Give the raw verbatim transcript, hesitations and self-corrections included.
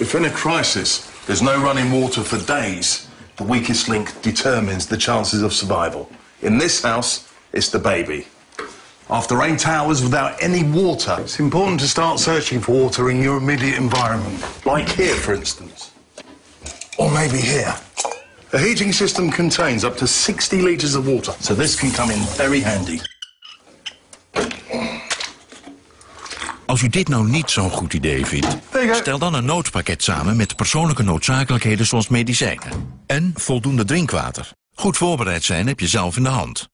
If in a crisis there's no running water for days, the weakest link determines the chances of survival. In this house, it's the baby. After eight hours without any water, it's important to start searching for water in your immediate environment. Like here, for instance. Or maybe here. The heating system contains up to sixty litres of water, so this can come in very handy. Als u dit nou niet zo'n goed idee vindt, stel dan een noodpakket samen met persoonlijke noodzakelijkheden zoals medicijnen en voldoende drinkwater. Goed voorbereid zijn heb je zelf in de hand.